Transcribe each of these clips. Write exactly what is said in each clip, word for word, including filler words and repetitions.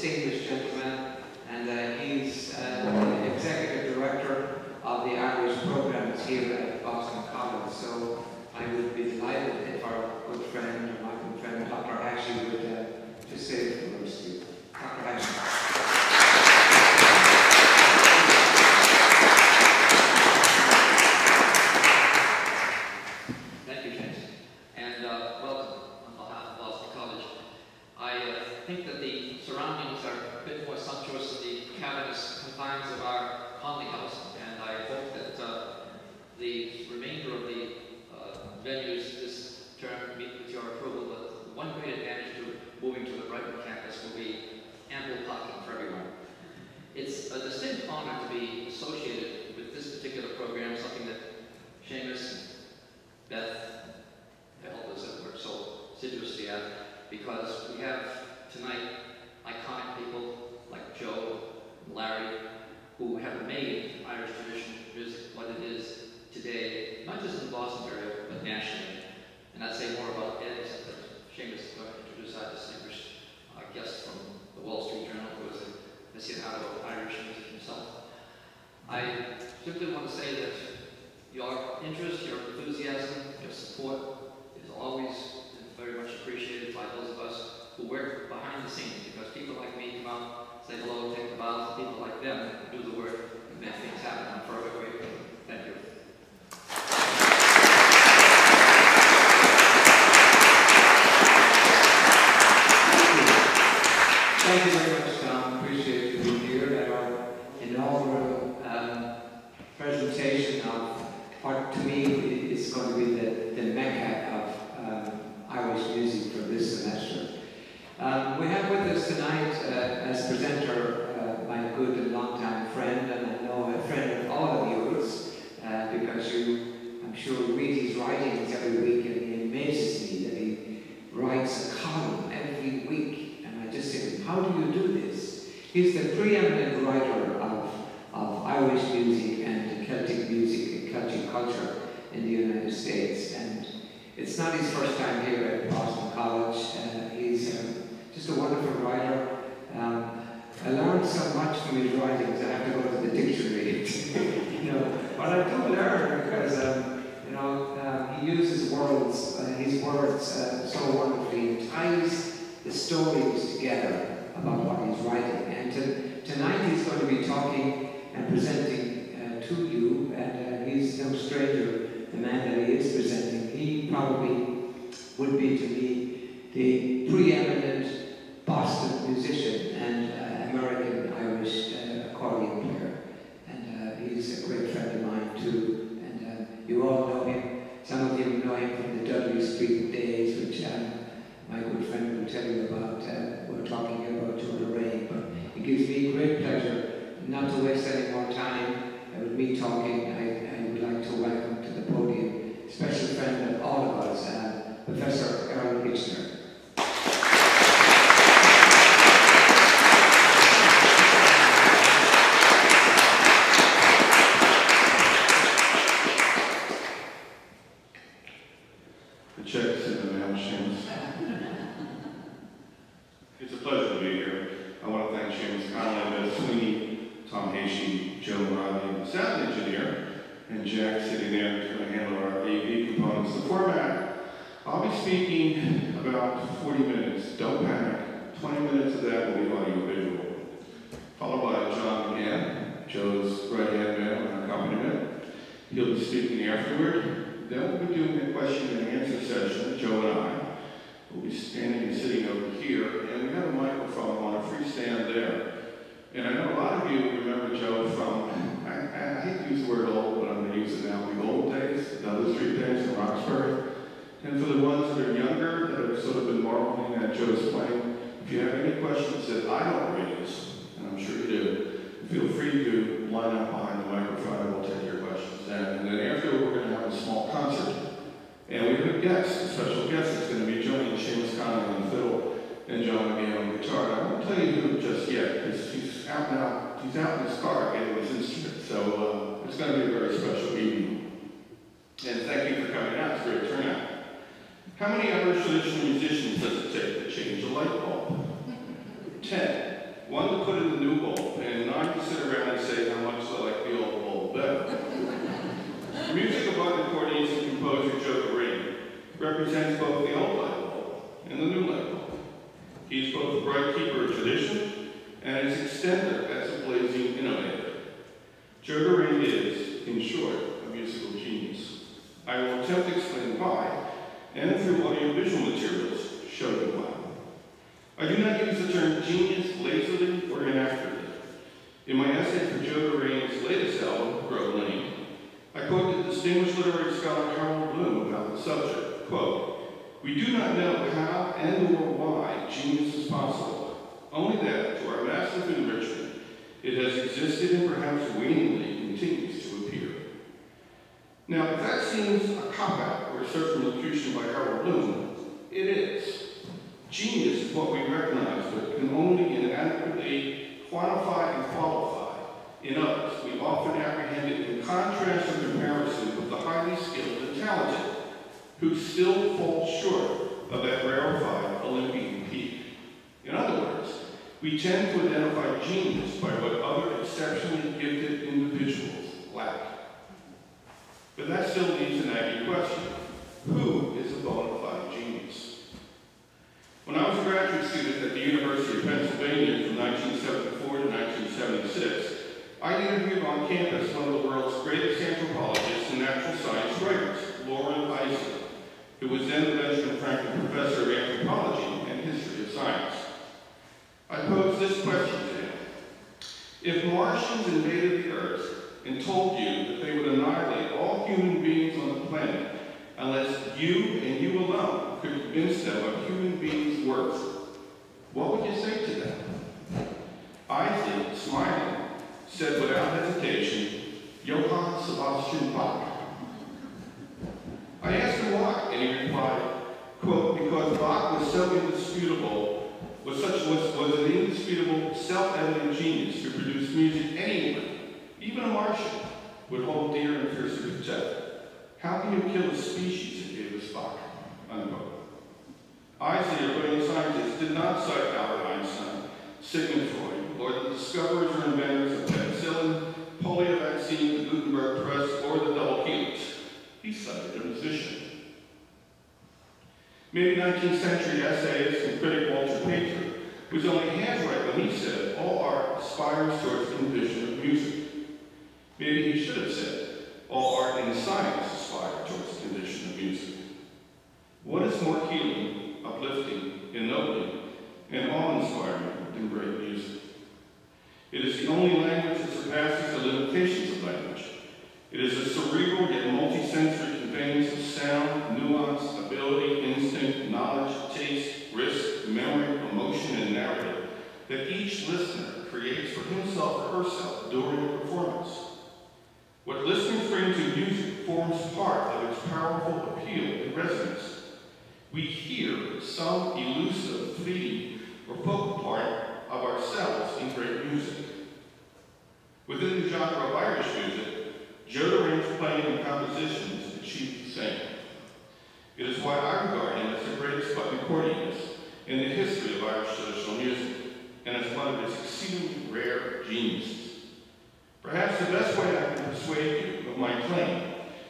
distinguished gentleman, and uh, he's uh, executive director of the Irish programs here at Boston College. So I would be delighted if our good friend, my good friend, Doctor Ashley, would uh, just say a few words to you. Doctor Ashley. How many Irish traditional musicians does it take to change a light bulb? ten. One to put in the new bowl, and nine to sit around and say how much I like the old bowl better. Music by the accordionist and composer Joe Derrane represents both the old light bulb and the new light bulb. He is both the bright keeper of tradition and its extender as a blazing innovator. Joe Derrane is, in short, a musical genius. I will attempt to explain why, and through audiovisual materials, show you why. I do not use the term genius lazily or inaccurately. In my essay for Joe Derrane's latest album, Grove Lane, I quote the distinguished literary scholar Harold Bloom about the subject, quote, "We do not know how and or why genius is possible. Only that, to our massive enrichment, it has existed and perhaps waningly continues to appear." Now, if that seems a cop-out or a circumlocution by Harold Bloom, it is. Genius is what we recognize but can only inadequately quantify and qualify. In others, we often apprehend it in contrast and comparison with the highly skilled and talented, who still fall short of that rarefied Olympian peak. In other words, we tend to identify genius by what other exceptionally gifted individuals lack. But that still leaves an nagging question. Who is a bona fide genius? When I was a graduate student at the University of Pennsylvania from nineteen seventy-four to nineteen seventy-six, I interviewed on campus one of the world's greatest anthropologists and natural science writers, Loren Eiseley, who was then the Benjamin Franklin Professor of Anthropology and History of Science. I pose this question to him. If Martians invaded the Earth and told you that they would annihilate all human beings on the planet unless you and you alone could convince them of human beings' worth, what would you say to them? Eiseley, smiling, said without hesitation, "Johann Sebastian Bach." I asked him why, and he replied, quote, "Because Bach was so indisputable Was such was, was an indisputable, self-evident genius who produced music anyone, even a Martian, would hold dear and fiercely protect. How can you kill a species if you Bach?" Unquote. Eiseley, a brilliant scientist, did not cite Albert Einstein, Sigmund Freud, or the discoverers or inventors of penicillin, polio vaccine, the Gutenberg press, or the double helix. He cited a musician. Maybe nineteenth century essayist and critic Walter Pater was only half right when he said, "All art aspires towards the vision of music." Maybe he should have said, "All art and science aspire towards the condition of music." What is more healing, uplifting, ennobling, and awe-inspiring than great music? It is the only language that surpasses the limitations of language. It is a cerebral yet multi-sensory conveyance of sound, nuance, ability, instinct, knowledge, taste, risk, memory, emotion, and narrative that each listener creates for himself or herself during the performance. What listeners bring to music forms part of its powerful appeal and resonance. We hear some elusive, fleeting, or potent part of ourselves in great music. Within the genre of Irish music, Joe Derrane's playing and compositions achieved the same. It is why I regard him as the greatest accordionist in the history of Irish traditional music, and as one of his exceedingly rare geniuses. Perhaps the best way I can persuade you of my claim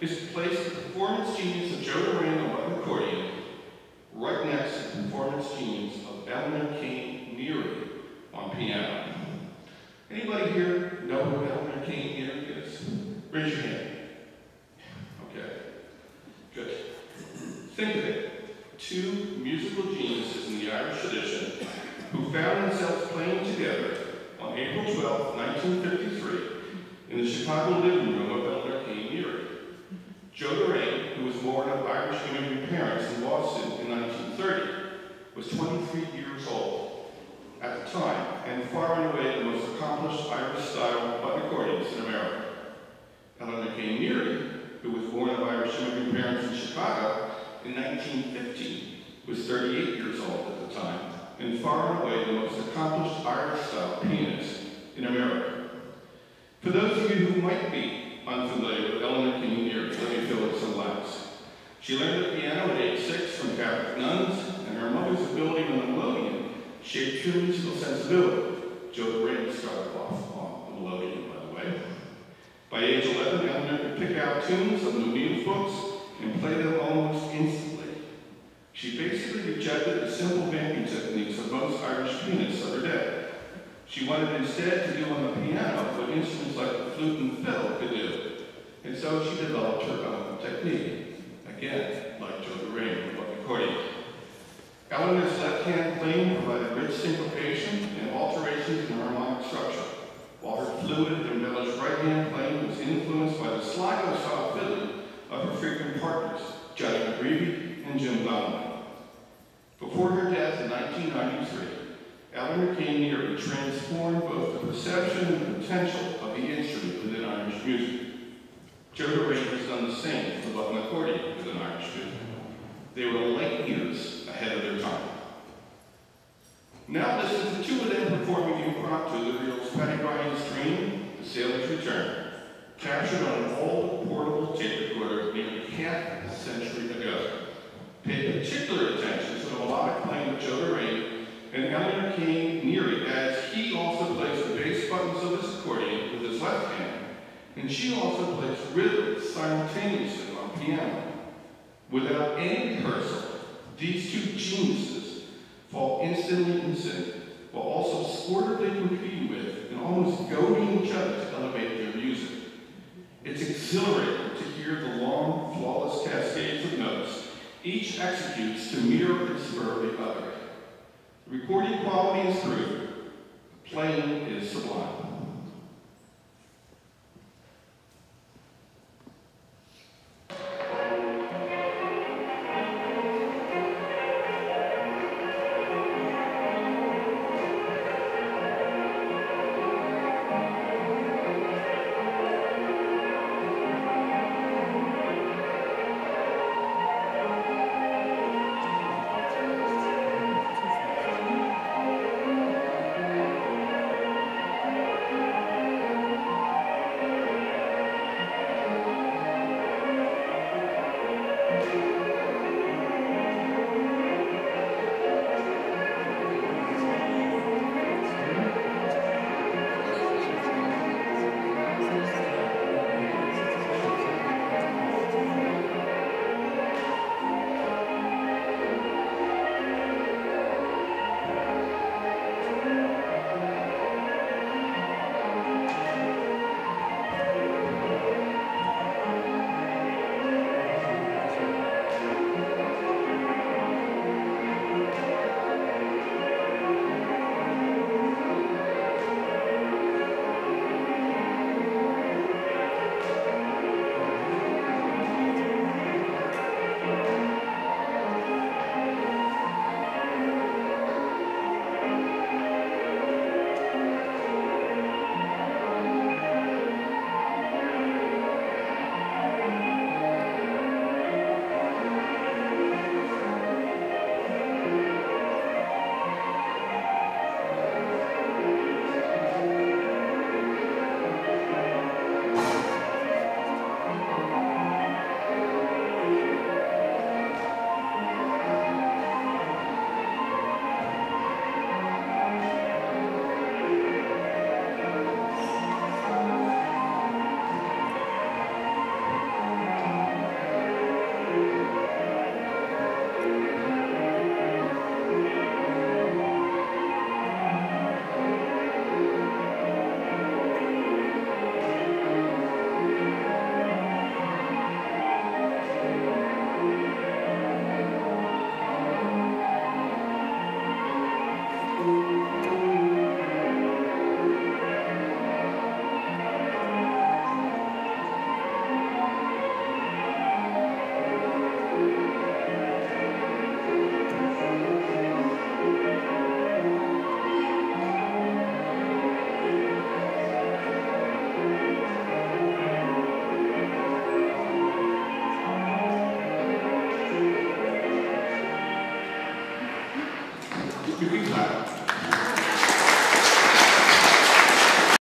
is to place the performance genius of Joe Derrane on one accordion right next to the performance genius of Eleanor Kane Neary on piano. Anybody here know who Eleanor Kane Neary is? Raise your hand. Okay. Good. Think of it, two musical geniuses in the Irish tradition who found themselves playing together on April twelfth, nineteen fifty-three, in the Chicago living room of Eleanor Kane Neary. Joe Derrane, who was born of Irish immigrant parents in Boston in nineteen thirty, was twenty-three years old at the time, and far and away the most accomplished Irish-style button accordionist in America. Eleanor Kane Neary, who was born of Irish immigrant parents in Chicago in nineteen fifteen, was thirty-eight years old at the time, and far and away the most accomplished Irish-style pianist in America. For those of you who might be unfamiliar with Eleanor Kane Neary, let me fill in some laps. She learned the piano at age six from Catholic nuns, and her mother's ability on the melodeon shaped her musical sensibility. Joe Derrane started off on the melodeon, by the way. By age eleven, Eleanor could pick out tunes on the music books and play them almost instantly. She basically rejected the simple banking techniques of most Irish pianists of her day. She wanted instead to do on the piano what instruments like the flute and fiddle could do, and so she developed her own technique, again, like Joe Derrane with accordion. Eleanor's left-hand playing provided rich syncopation and alterations in harmonic structure, while her fluid and embellished right-hand playing was influenced by the Sligo style fiddling of her frequent partners, Johnny McGreevy and Jim Donnelly. Before her death in nineteen ninety-three, Eleanor Kane Neary transformed both the perception and potential of the instrument within Irish music. Joe Derrane has done the same for the love and accordion within Irish music. They were light years ahead of their time. Now listen to two of them performing impromptu the Reels Paddy Ryan's Dream, The Sailor's Return, captured on an old portable tape recorder nearly half a century ago. Pay particular attention to the melodic playing of Joe Derrane, and Eleanor Kane Neary, as he also plays the bass buttons of his accordion with his left hand, and she also plays rhythm simultaneously on piano. Without any rehearsal, these two geniuses fall instantly in sync, while also sportively competing with and almost goading each other to elevate their music. It's exhilarating to hear the long, flawless cascades of notes each executes to mirror and spur the other. Recording quality is through.